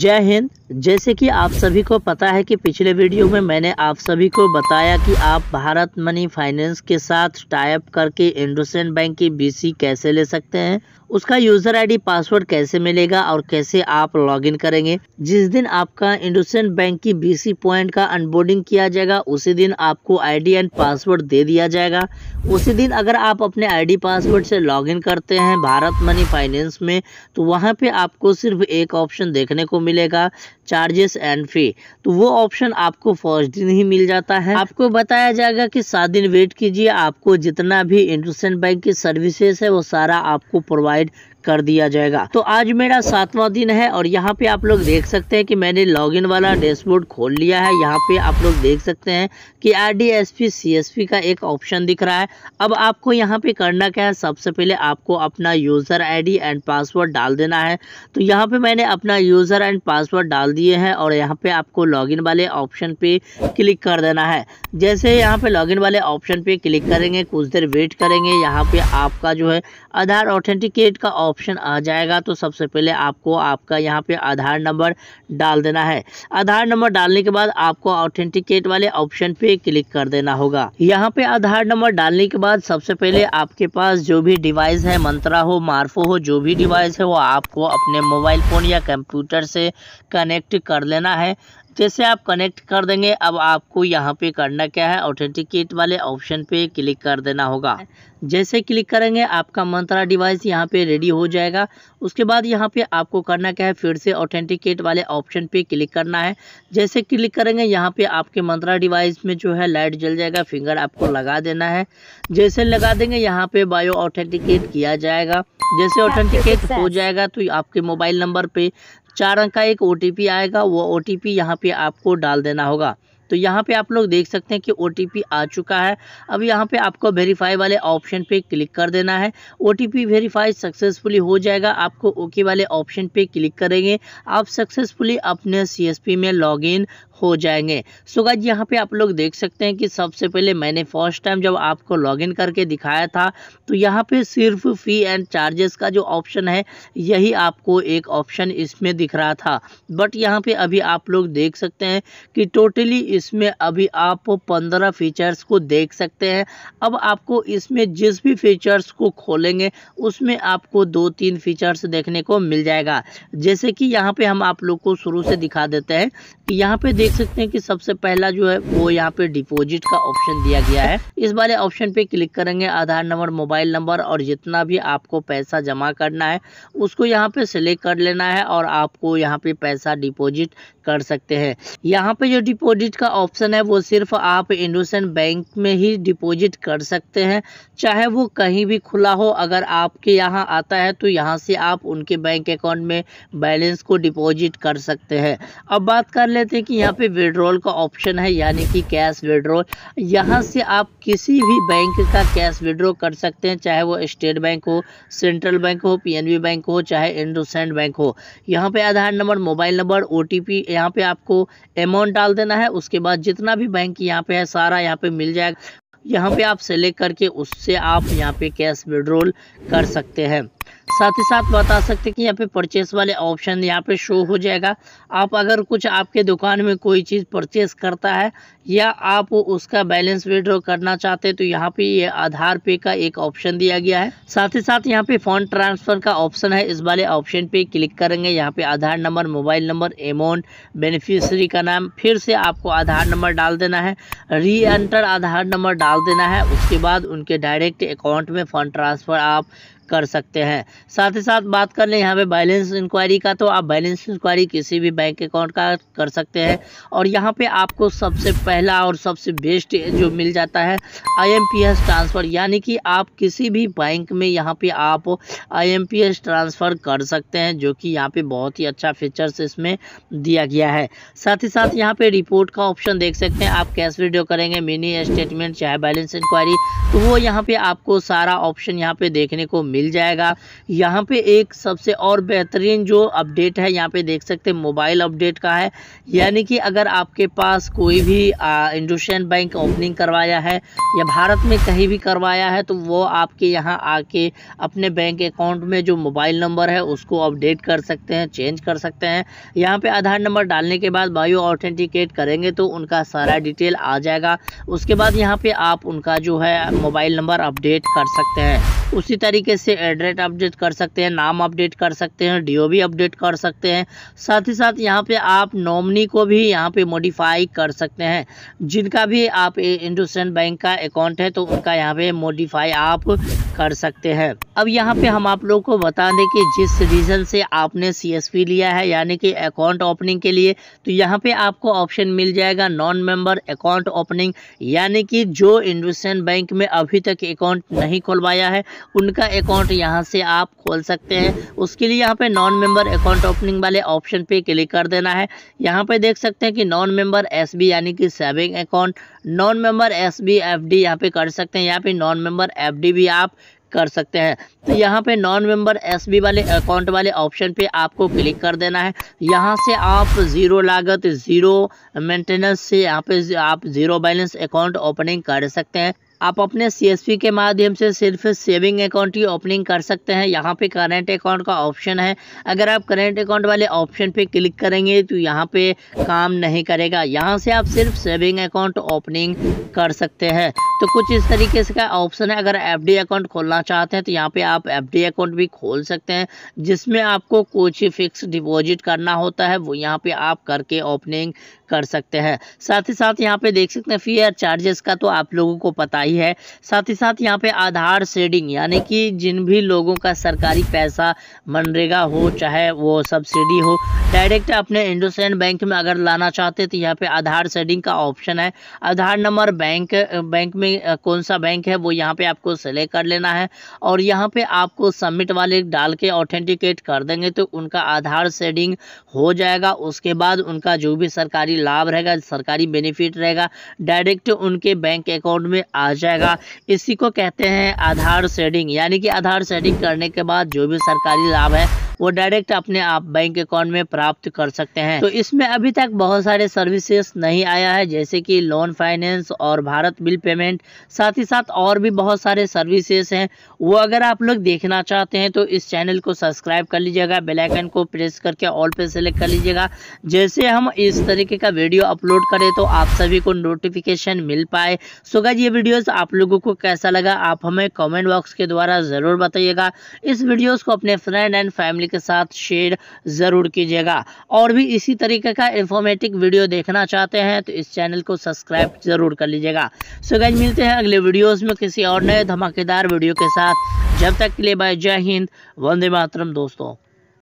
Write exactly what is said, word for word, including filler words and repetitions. जय हिंद। जैसे कि आप सभी को पता है कि पिछले वीडियो में मैंने आप सभी को बताया कि आप भारत मनी फाइनेंस के साथ टाई अप करके इंडसइंड बैंक की बीसी कैसे ले सकते हैं, उसका यूज़र आईडी पासवर्ड कैसे मिलेगा और कैसे आप लॉगिन करेंगे। जिस दिन आपका इंडसइंड बैंक की बीसी पॉइंट का अनबोर्डिंग किया जाएगा उसी दिन आपको आईडी एंड पासवर्ड दे दिया जाएगा। उसी दिन अगर आप अपने आईडी पासवर्ड से लॉगिन करते हैं भारत मनी फाइनेंस में तो वहाँ पर आपको सिर्फ एक ऑप्शन देखने को मिलेगा, चार्जेस एंड फी। तो वो ऑप्शन आपको फर्स्ट दिन ही मिल जाता है। आपको बताया जाएगा कि सात दिन वेट कीजिए, आपको जितना भी इंडसइंड बैंक की सर्विसेज है वो सारा आपको प्रोवाइड कर दिया जाएगा। तो आज मेरा सातवां दिन है और यहाँ पे आप लोग देख सकते हैं कि मैंने लॉगिन वाला डैशबोर्ड खोल लिया है। यहाँ पे आप लोग देख सकते हैं कि आरडीएसपी सीएसपी का एक ऑप्शन दिख रहा है। अब आपको यहाँ पे करना क्या है, सबसे पहले आपको अपना यूज़र आईडी एंड पासवर्ड डाल देना है। तो यहाँ पे मैंने अपना यूज़र एंड पासवर्ड डाल दिए हैं और यहाँ पे आपको लॉगिन वाले ऑप्शन पे क्लिक कर देना है। जैसे यहाँ पे लॉगिन वाले ऑप्शन पे क्लिक करेंगे, कुछ देर वेट करेंगे, यहाँ पे आपका जो है आधार ऑथेंटिकेट का ऑप्शन आ जाएगा। तो सबसे पहले आपको आपका यहाँ पे आधार नंबर डाल देना है। आधार नंबर डालने के बाद आपको ऑथेंटिकेट वाले ऑप्शन पे क्लिक कर देना होगा। यहाँ पे आधार नंबर डालने के बाद सबसे पहले आपके पास जो भी डिवाइस है, मंत्रा हो, मार्फो हो, जो भी डिवाइस है वो आपको अपने मोबाइल फ़ोन या कंप्यूटर से कनेक्ट कर लेना है। जैसे आप कनेक्ट कर देंगे, अब आपको यहाँ पे करना क्या है, ऑथेंटिकेट वाले ऑप्शन पे क्लिक कर देना होगा। जैसे क्लिक करेंगे आपका मंत्रा डिवाइस यहाँ पे रेडी हो जाएगा। उसके बाद यहाँ पे आपको करना क्या है, फिर से ऑथेंटिकेट वाले ऑप्शन पे क्लिक करना है। जैसे क्लिक करेंगे यहाँ पे आपके मंत्रा डिवाइस में जो है लाइट जल जाएगा, फिंगर आपको लगा देना है। जैसे लगा देंगे यहाँ पे बायो ऑथेंटिकेट किया जाएगा। जैसे ऑथेंटिकेट हो जाएगा तो आपके मोबाइल नंबर पे चार अंक का एक ओटीपी आएगा, वो ओटीपी यहाँ पे आपको डाल देना होगा। तो यहाँ पे आप लोग देख सकते हैं कि ओटीपी आ चुका है। अब यहाँ पे आपको वेरीफाई वाले ऑप्शन पे क्लिक कर देना है। ओटीपी वेरीफाई सक्सेसफुली हो जाएगा। आपको ओके वाले ऑप्शन पे क्लिक करेंगे, आप सक्सेसफुली अपने सीएसपी में लॉगिन हो जाएंगे। सो गाइस, यहाँ पे आप लोग देख सकते हैं कि सबसे पहले मैंने फर्स्ट टाइम जब आपको लॉगिन करके दिखाया था तो यहाँ पे सिर्फ फी एंड चार्जेस का जो ऑप्शन है यही आपको एक ऑप्शन इसमें दिख रहा था। बट यहाँ पे अभी आप लोग देख सकते हैं कि टोटली इसमें अभी आप पंद्रह फीचर्स को देख सकते हैं। अब आपको इसमें जिस भी फीचर्स को खोलेंगे उसमें आपको दो तीन फीचर्स देखने को मिल जाएगा। जैसे कि यहाँ पे हम आप लोग को शुरू से दिखा देते हैं कि यहाँ पे देख सकते हैं कि सबसे पहला जो है वो यहाँ पे डिपॉजिट का ऑप्शन दिया गया है। इस वाले ऑप्शन पे क्लिक करेंगे, आधार नंबर, मोबाइल नंबर और जितना भी आपको पैसा जमा करना है उसको यहाँ पे सिलेक्ट कर लेना है और आपको यहाँ पे पैसा डिपॉजिट कर सकते हैं। यहाँ पे जो डिपॉजिट का ऑप्शन है वो सिर्फ आप इंडसइंड बैंक में ही डिपॉजिट कर सकते हैं, चाहे वो कहीं भी खुला हो। अगर आपके यहाँ आता है तो यहाँ से आप उनके बैंक अकाउंट में बैलेंस को डिपॉजिट कर सकते हैं। अब बात कर लेते हैं कि यहाँ पे विड्रॉल का ऑप्शन है, यानी कि कैश विड्रॉल। यहाँ से आप किसी भी बैंक का कैश विड्रॉ कर सकते हैं, चाहे वो स्टेट बैंक हो, सेंट्रल बैंक हो, पीएनबी बैंक हो, चाहे इंडसइंड बैंक हो। यहाँ पे Aadhaar number, mobile number, OTP, यहाँ पे आपको अमाउंट डाल देना है। उसके बाद जितना भी बैंक यहाँ पे है सारा यहाँ पे मिल जाएगा। यहाँ पे आप सेलेक्ट करके उससे आप यहाँ पे कैश विड्रॉल कर सकते हैं। साथ ही साथ बता सकते हैं कि यहाँ पे परचेस वाले ऑप्शन यहाँ पे शो हो जाएगा। आप अगर कुछ आपके दुकान में कोई चीज़ परचेस करता है या आप उसका बैलेंस विड्रॉ करना चाहते हैं तो यहाँ पे ये आधार पे का एक ऑप्शन दिया गया है। साथ ही साथ यहाँ पे फंड ट्रांसफ़र का ऑप्शन है, इस वाले ऑप्शन पे क्लिक करेंगे। यहाँ पे Aadhaar number, mobile number, amount, beneficiary का नाम, फिर से आपको आधार नंबर डाल देना है, री एंटर आधार नंबर डाल देना है। उसके बाद उनके डायरेक्ट अकाउंट में फंड ट्रांसफ़र आप कर सकते हैं। साथ ही साथ बात कर लें यहाँ पे बैलेंस इंक्वायरी का, तो आप बैलेंस इंक्वायरी किसी भी बैंक अकाउंट का कर सकते हैं। और यहाँ पे आपको सबसे पहला और सबसे बेस्ट जो मिल जाता है आईएमपीएस ट्रांसफ़र, यानी कि आप किसी भी बैंक में यहाँ पे आप आईएमपीएस ट्रांसफ़र कर सकते हैं, जो कि यहाँ पे बहुत ही अच्छा फीचर्स इसमें दिया गया है। साथ ही साथ यहाँ पर रिपोर्ट का ऑप्शन देख सकते हैं, आप कैश वीडियो करेंगे, मिनी स्टेटमेंट, चाहे बैलेंस इंक्वायरी, तो वो यहाँ पर आपको सारा ऑप्शन यहाँ पर देखने को मिल मिल जाएगा। यहाँ पे एक सबसे और बेहतरीन जो अपडेट है यहाँ पे देख सकते हैं मोबाइल अपडेट का है, यानी कि अगर आपके पास कोई भी इंडसइंड बैंक ओपनिंग करवाया है या भारत में कहीं भी करवाया है तो वो आपके यहाँ आके अपने बैंक अकाउंट में जो मोबाइल नंबर है उसको अपडेट कर सकते हैं, चेंज कर सकते हैं। यहाँ पे आधार नंबर डालने के बाद बायो ऑथेंटिकेट करेंगे तो उनका सारा डिटेल आ जाएगा। उसके बाद यहाँ पे आप उनका जो है मोबाइल नंबर अपडेट कर सकते हैं, उसी तरीके से एड्रेस अपडेट कर सकते हैं, नाम अपडेट कर सकते हैं, डीओबी अपडेट कर सकते हैं। साथ ही साथ यहाँ पे आप नॉमिनी को भी यहाँ पे मॉडिफाई कर सकते हैं। जिनका भी आप इंडसइंड बैंक का अकाउंट है तो उनका यहाँ पे मॉडिफाई आप कर सकते हैं। अब यहाँ पे हम आप लोगों को बता दें कि जिस रीज़न से आपने सी एस पी लिया है यानी कि अकाउंट ओपनिंग के लिए, तो यहाँ पे आपको ऑप्शन मिल जाएगा नॉन मेंबर अकाउंट ओपनिंग, यानी कि जो इंडसइंड बैंक में अभी तक अकाउंट नहीं खुलवाया है उनका अकाउंट यहां से आप खोल सकते हैं। उसके लिए यहां पे नॉन मेंबर अकाउंट ओपनिंग वाले ऑप्शन पे क्लिक कर देना है। यहां पे देख सकते हैं कि नॉन मेंबर एसबी यानी कि saving account, non member SB FD यहाँ पे कर सकते हैं, यहाँ पे नॉन मेंबर एफडी भी आप कर सकते हैं। तो यहाँ पे नॉन मेंबर एसबी वाले अकाउंट वाले ऑप्शन पे आपको क्लिक कर देना है। यहाँ से आप ज़ीरो लागत ज़ीरो मेंटेनेंस से यहाँ पे आप ज़ीरो बैलेंस अकाउंट ओपनिंग कर सकते हैं। आप अपने सीएसपी के माध्यम से सिर्फ सेविंग अकाउंट की ओपनिंग कर सकते हैं। यहाँ पे करेंट अकाउंट का ऑप्शन है, अगर आप करेंट अकाउंट वाले ऑप्शन पे क्लिक करेंगे तो यहाँ पे काम नहीं करेगा। यहाँ से आप सिर्फ सेविंग अकाउंट ओपनिंग कर सकते हैं। तो कुछ इस तरीके से का ऑप्शन है। अगर एफडी अकाउंट खोलना चाहते हैं तो यहाँ पे आप एफडी अकाउंट भी खोल सकते हैं, जिसमें आपको कुछ फिक्स डिपॉजिट करना होता है वो यहाँ पे आप करके ओपनिंग कर सकते हैं। साथ ही साथ यहाँ पे देख सकते हैं फी और चार्जेस का तो आप लोगों को पता ही है। साथ ही साथ यहाँ पे आधार शेडिंग यानी कि जिन भी लोगों का सरकारी पैसा मनरेगा हो चाहे वो सब्सिडी हो, डायरेक्ट अपने इंडसइंड बैंक में अगर लाना चाहते तो यहाँ पे आधार शेडिंग का ऑप्शन है। आधार नंबर बैंक बैंक में कौन सा बैंक है वो यहाँ पे आपको सेलेक्ट कर लेना है और यहाँ पे आपको सबमिट वाले डाल के ऑथेंटिकेट कर देंगे तो उनका आधार शेडिंग हो जाएगा। उसके बाद उनका जो भी सरकारी लाभ रहेगा, सरकारी बेनिफिट रहेगा, डायरेक्ट उनके बैंक अकाउंट में आ जाएगा। इसी को कहते हैं आधार शेडिंग, यानी कि आधार शेडिंग करने के बाद जो भी सरकारी लाभ है वो डायरेक्ट अपने आप बैंक अकाउंट में प्राप्त कर सकते हैं। तो इसमें अभी तक बहुत सारे सर्विसेज नहीं आया है, जैसे कि लोन फाइनेंस और भारत बिल पेमेंट, साथ ही साथ और भी बहुत सारे सर्विसेज हैं। वो अगर आप लोग देखना चाहते हैं तो इस चैनल को सब्सक्राइब कर लीजिएगा, बेल आइकन को प्रेस करके ऑल पे सेलेक्ट कर लीजिएगा। जैसे हम इस तरीके का वीडियो अपलोड करें तो आप सभी को नोटिफिकेशन मिल पाए। सो गाइस ये वीडियोस आप लोगों को कैसा लगा आप हमें कमेंट बॉक्स के द्वारा ज़रूर बताइएगा। इस वीडियोज़ को अपने फ्रेंड एंड फैमिली के साथ शेयर ज़रूर कीजिएगा। और भी इसी तरीके का इंफॉर्मेटिव वीडियो देखना चाहते हैं तो इस चैनल को सब्सक्राइब ज़रूर कर लीजिएगा। सो गाइस मिलते हैं अगले वीडियोस में किसी और नए धमाकेदार वीडियो के साथ। जब तक के लिए बाय, जय हिंद, वंदे मातरम दोस्तों।